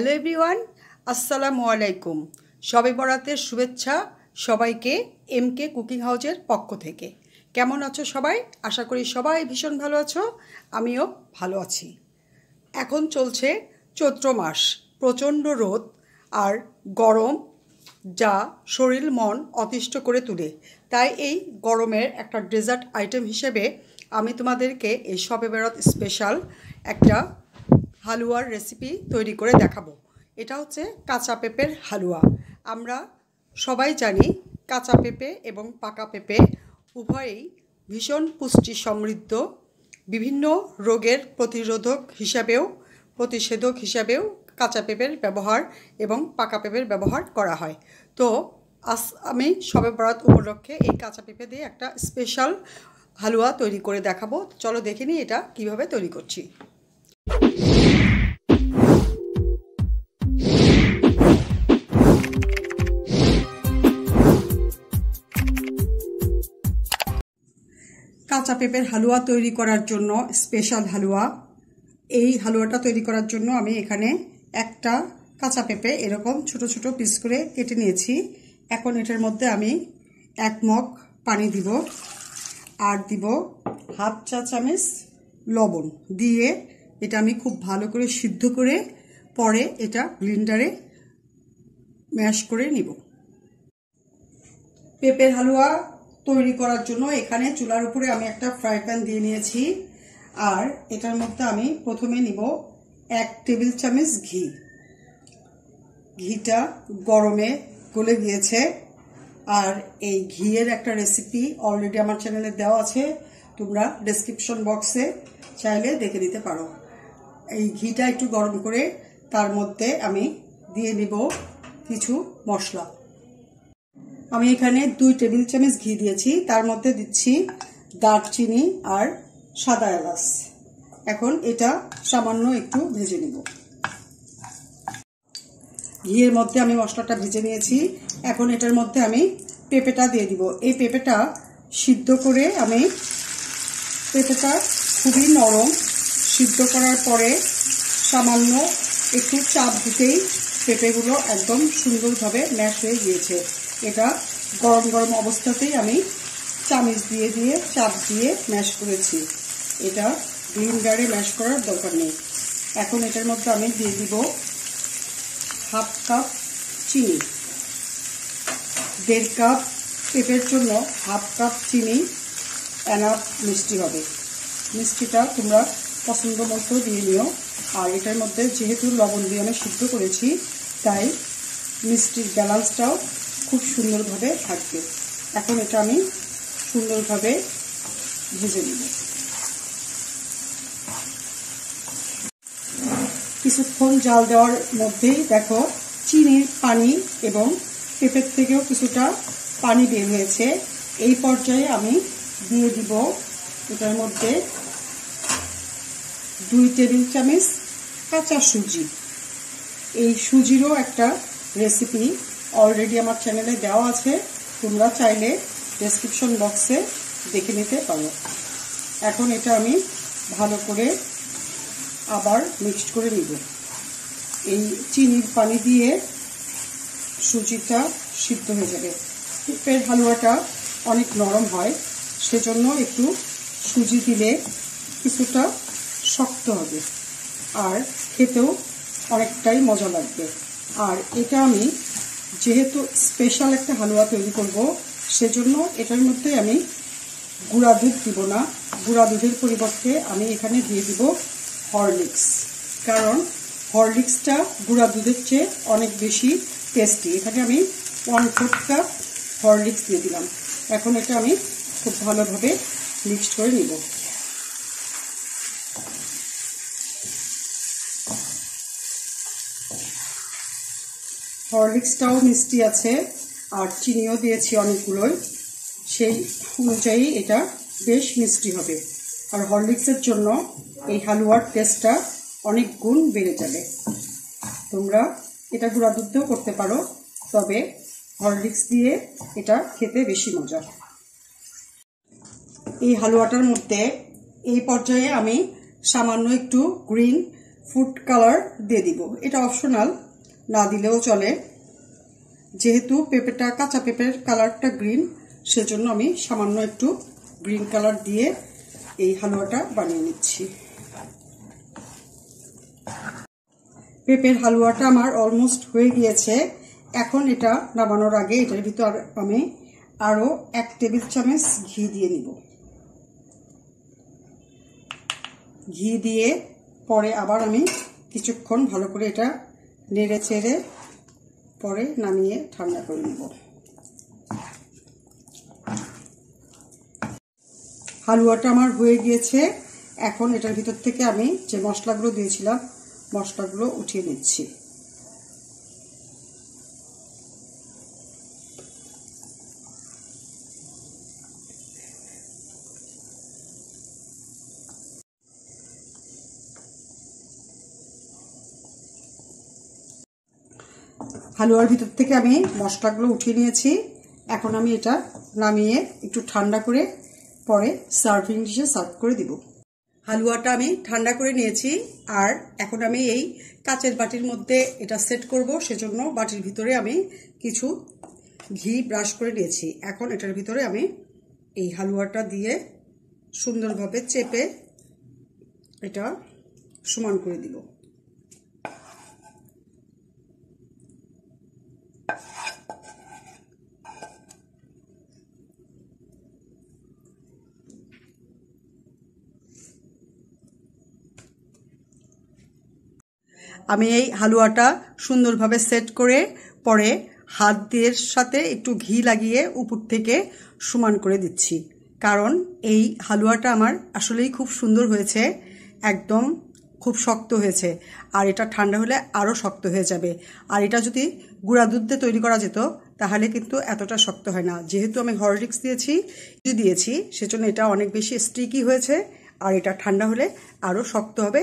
Hello everyone अस्सलामु आलैकुम शबे बरातेर शुभेच्छा सबाइके MK cooking हाउसेर पक्ष थेके केमन आछो सबाई आशा करी सबाई भीषण भालो आछो आमिओ भालो आछि। एखन चलछे चैत्र मास प्रचंड रोद आर गरम जा शरीर मन अतिष्ठ करे तुले ताई एई गरमेर एकटा डेजार्ट आइटेम हिसेबे आमि तोमादेरके एई शबे बरात स्पेशाल एकटा हालुआर रेसिपि तैरी करे देखाबो। एटा होच्छे काँचा पेपर हालुआ। आमरा सबाई जानी काँचा पेपे एबं पाका पेपे उभयई भीषण पुष्टि समृद्ध विभिन्न रोगेर प्रतिषेधक हिसाबेओ काँचा पेपर व्यवहार एबं पाका पेपर व्यवहार करा हय। तो आज आमि शबे बरात उपलक्षे एई काँचा पेपे दिये एकटा स्पेशाल हालुआ तैरी करे देखाबो। चलो देखे नि एटा किभाबे तैरी करछि। কাঁচা পেঁপের হালুয়া তৈরি করার জন্য স্পেশাল হালুয়া, এই হালুয়াটা তৈরি করার জন্য আমি এখানে একটা কাঁচা পেঁপে এরকম ছোট ছোট পিস করে কেটে নিয়েছি। এখন এটার মধ্যে আমি এক মগ পানি দিব আর দিব হাফ চা চামচ লবণ দিয়ে এটা আমি খুব ভালো করে সিদ্ধ করে পরে এটা গ্রাইন্ডারে ম্যাশ করে নিব। পেঁপের হালুয়া তৈরি করার জন্য এখানে চুলার উপরে আমি একটা ফ্রাই প্যান দিয়ে নিয়েছি আর এটার মধ্যে আমি প্রথমে নিব 1 টেবিল চামচ ঘি। ঘিটা গরমে গলে গিয়েছে আর এই ঘিয়ের একটা রেসিপি অলরেডি আমার চ্যানেলে দেওয়া আছে, তোমরা ডেসক্রিপশন বক্সে চাইলে দেখে নিতে পারো। এই ঘিটা একটু গরম করে তার মধ্যে আমি দিয়ে নিব কিছু মশলা। আমি এখানে 2 টেবিল চামচ ঘি দিয়েছি, তার মধ্যে দিচ্ছি দারচিনি আর সাদা এলাচ। এখন এটা সামান্য একটু ভেজে নিব। ঘিয়ের মধ্যে আমি মশলাটা ভেজে নিয়েছি, এখন এটার মধ্যে আমি পেঁপেটা দিয়ে দিব। এই পেঁপেটা সিদ্ধ করে আমি, পেঁপেটা খুবই নরম, সিদ্ধ করার পরে সামান্য একটু চাপ দিতেই পেঁপেগুলো একদম সুন্দরভাবে ম্যাশ হয়ে গিয়েছে। এটা গরম গরম অবস্থাতেই আমি চামচ দিয়ে দিয়ে চাপ দিয়ে ম্যাশ করেছি, এটা গ্রাইন্ডারে ম্যাশ করার দরকার নেই। এখন এটার মধ্যে আমি দিয়ে দিব হাফ কাপ চিনি। দেড় কাপ পেঁপের জন্য হাফ কাপ চিনি এনাফ মিষ্টি হবে, মিষ্টিটা তোমরা পছন্দ মতো দিয়ে নিও। আর এটার মধ্যে যেহেতু লবণ দিয়ে আমি সিদ্ধ করেছি তাই মিষ্টির ব্যালেন্সটাও খুব সুন্দরভাবে থাকবে। এখন এটা আমি সুন্দরভাবে ভেজে নেব। কিছুক্ষণ জাল দেওয়ার মধ্যেই দেখো চিনির পানি এবং পেঁপের থেকেও কিছুটা পানি বের হয়েছে। এই পর্যায়ে আমি দিয়ে দিব এটার মধ্যে 2 টেবিল চামচ কাঁচা সুজি। এই সুজিরও একটা রেসিপি অলরেডি আমার চ্যানেলে দেওয়া আছে, তোমরা চাইলে ডেসক্রিপশন বক্সে দেখে নিতে পারো। এখন এটা আমি ভালো করে আবার মিক্সড করে নিব। এই চিনির পানি দিয়ে সুজিটা সিদ্ধ হয়ে যাবে। পেঁপের হালুয়াটা অনেক নরম হয়, সেজন্য একটু সুজি দিলে কিছুটা শক্ত হবে আর খেতেও অনেকটাই মজা লাগবে। আর এটা আমি যেহেতু স্পেশাল একটা হালুয়া তৈরি করব সেজন্য এটার মধ্যে আমি গুঁড়া দুধ দিব না, গুঁড়া দুধের পরিবর্তে আমি এখানে দিয়ে দিব হরলিক্স, কারণ হরলিক্সটা গুঁড়া দুধের চেয়ে অনেক বেশি টেস্টি। এখানে আমি 1/4 কাপ হরলিক্স দিয়ে দিলাম। এখন এটা আমি খুব ভালোভাবে মিক্সড করে নিব। হরলিক্সটাও মিষ্টি আছে আর চিনিও দিয়েছি অনেকগুলোই, সেই অনুযায়ী এটা বেশ মিষ্টি হবে। আর হরলিক্সের জন্য এই হালুয়ার টেস্টটা অনেক গুণ বেড়ে যাবে। তোমরা এটা গুঁড়া দুধ দিয়েও করতে পারো, তবে হরলিক্স দিয়ে এটা খেতে বেশি মজা। এই হালুয়াটার মধ্যে এই পর্যায়ে আমি সামান্য একটু গ্রিন फूड कलर दिए दीब। एटा अपशनल ना दिलेও चले, जेहेतु पेपेटा काचा पेपर कलरटा ग्रीन सेजন্য আমি সামান্য একটু ग्रीन कलर दिए এই হালুয়াটা বানিয়ে নিচ্ছি। পেপের হালুয়াটা আমার অলমোস্ট হয়ে গিয়েছে। এখন এটা নামানোর আগে এটার ভিতর আমি আরো 1 টেবিল চামচ ঘি দিয়ে নিব। ঘি দিয়ে পরে আবার আমি কিছুক্ষণ ভালো করে এটা নেড়ে চেড়ে পরে নামিয়ে ঠান্ডা করে নিব। হালুয়াটা আমার হয়ে গিয়েছে। এখন এটার ভিতর থেকে আমি যে মশলাগুলো দিয়েছিলাম মশলাগুলো উঠিয়ে নিচ্ছি। হালুয়ার ভিতর থেকে আমি মশলাগুলো উঠিয়ে নিয়েছি। এখন আমি এটা নামিয়ে একটু ঠান্ডা করে পরে সার্ভিং ডিশে সার্ভ করে দিব। হালুয়াটা আমি ঠান্ডা করে নিয়েছি আর এখন আমি এই কাচের বাটির মধ্যে এটা সেট করব, সেজন্য বাটির ভিতরে আমি কিছু ঘি ব্রাশ করে নিয়েছি। এখন এটার ভিতরে আমি এই হালুয়াটা দিয়ে সুন্দরভাবে চেপে এটা সমান করে দিব। আমি এই হালুয়াটা সুন্দরভাবে সেট করে পরে হাত দিয়ে সাথে একটু ঘি লাগিয়ে উপর থেকে সমান করে দিচ্ছি, কারণ এই হালুয়াটা আমার আসলেই খুব সুন্দর হয়েছে, একদম খুব শক্ত হয়েছে। আর এটা ঠান্ডা হলে আরও শক্ত হয়ে যাবে। আর এটা যদি গুঁড়া দুধ দিয়ে তৈরি করা যেত তাহলে কিন্তু এতটা শক্ত হয় না। যেহেতু আমি হরলিক্স দিয়েছি সেজন্য এটা অনেক বেশি স্টিকি হয়েছে, আর এটা ঠান্ডা হলে আরও শক্ত হবে,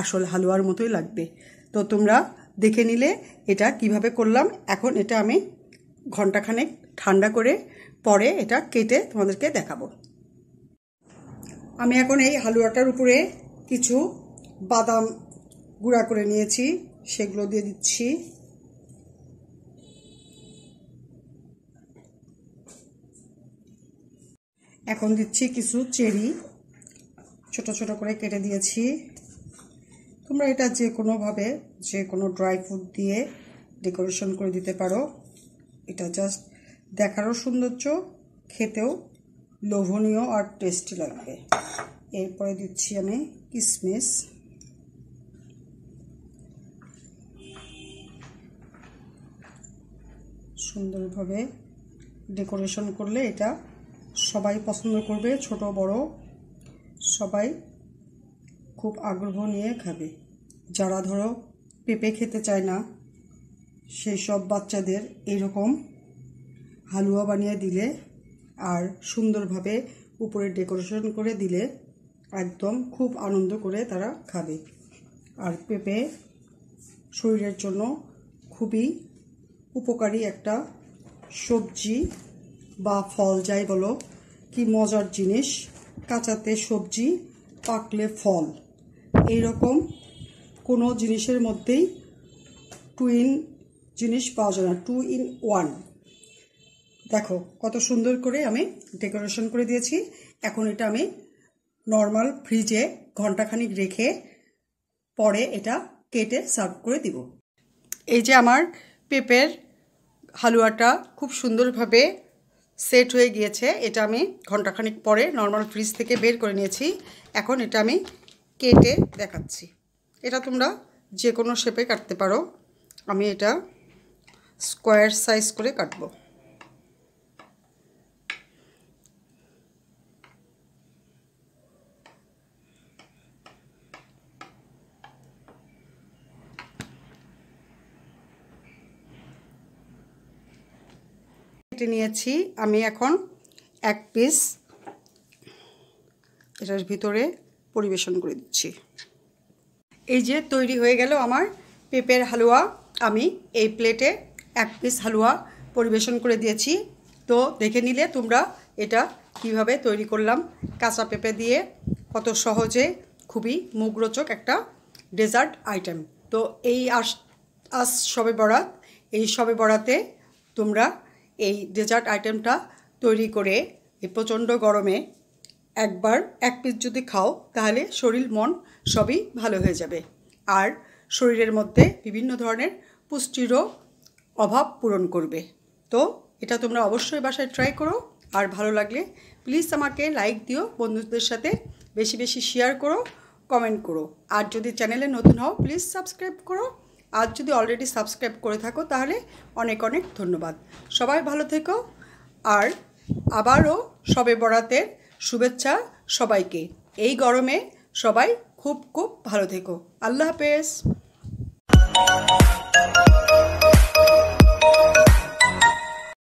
আসল হালুয়ার মতোই লাগবে। তো তোমরা দেখে নিলে এটা কিভাবে করলাম। এখন এটা আমি ঘন্টাখানেক ঠান্ডা করে পরে এটা কেটে তোমাদেরকে দেখাবো। আমি এখন এই হালুয়াটার উপরে কিছু বাদাম গুঁড়া করে নিয়েছি, সেগুলো দিয়ে দিচ্ছি। এখন দিচ্ছি কিছু চেরি, ছোট ছোট করে কেটে দিয়েছি। তোমরা এটা যে কোনোভাবে যে কোনো ড্রাই ফ্রুট দিয়ে ডেকোরেশন করে দিতে পারো। এটা জাস্ট দেখারও সৌন্দর্য, খেতেও লোভনীয় আর টেস্টি লাগবে। এরপরে দিচ্ছি আমি কিশমিশ, সুন্দরভাবে ডেকোরেশন করলে এটা সবাই পছন্দ করবে, ছোট বড় সবাই খুব আগ্রহ নিয়ে খাবে। যারা ধরো পেঁপে খেতে চায় না সেই সব বাচ্চাদের এরকম হালুয়া বানিয়ে দিলে আর সুন্দরভাবে উপরে ডেকোরেশন করে দিলে একদম খুব আনন্দ করে তারা খাবে। আর পেঁপে শরীরের জন্য খুবই উপকারী একটা সবজি বা ফল, যাই বলো। কি মজার জিনিস, কাঁচাতে সবজি পাকলে ফল। এইরকম কোনো জিনিসের মধ্যেই টু ইন জিনিস পাওয়া যায় না, 2 in 1। দেখো কত সুন্দর করে আমি ডেকোরেশন করে দিয়েছি। এখন এটা আমি নর্মাল ফ্রিজে ঘন্টাখানিক রেখে পরে এটা কেটে সার্ভ করে দিব। এই যে আমার পেঁপের হালুয়াটা খুব সুন্দরভাবে সেট হয়ে গিয়েছে। এটা আমি ঘন্টাখানিক পরে নর্মাল ফ্রিজ থেকে বের করে নিয়েছি। এখন এটা আমি কেটে দেখাচ্ছি। এটা তোমরা যে কোনো শেপে কাটতে পারো, আমি এটা স্কোয়ার সাইজ করে কাটব। কেটে নিয়েছি আমি। এখন এক পিস এটার ভিতরে পরিবেশন করে দিচ্ছি। এই যে তৈরি হয়ে গেল আমার পেঁপের হালুয়া। আমি এই প্লেটে এক পিস হালুয়া পরিবেশন করে দিয়েছি। তো দেখে নিলে তোমরা এটা কিভাবে তৈরি করলাম, কাঁচা পেঁপে দিয়ে কত সহজে খুবই মুখরোচক একটা डेजार्ट आइटेम। तो आज शबे बरात, ये शबे बराते तुम्हरा डेजार्ट आइटेमटा तैरी करे प्रचंड गरमे एक बार एक पिस जदि खाओ ताहले शरीर मन सब ही भालो हो जाबे और शरीरेर मध्य विभिन्न धरनेर पुष्टिरो अभाव पूरण करबे। तो एटा तोमरा अवश्यई बासाय ट्राई करो और भालो लागले प्लिज आमाके लाइक दिओ, बंधुदेर साथे बेशी बेशी शेयर करो, कमेंट करो और जदि चैनेले नतून हओ प्लिज सबस्क्राइब करो और जदि अलरेडी सबस्क्राइब करे थाको ताहले अनेक अनेक धन्यवाद। सबाई भालो थेको और आबारो शबे बरातेर शुभेच्छा सबाईके। एई गरमे सबाई खूब खूब भालो थेको। आल्लाह हाफेज।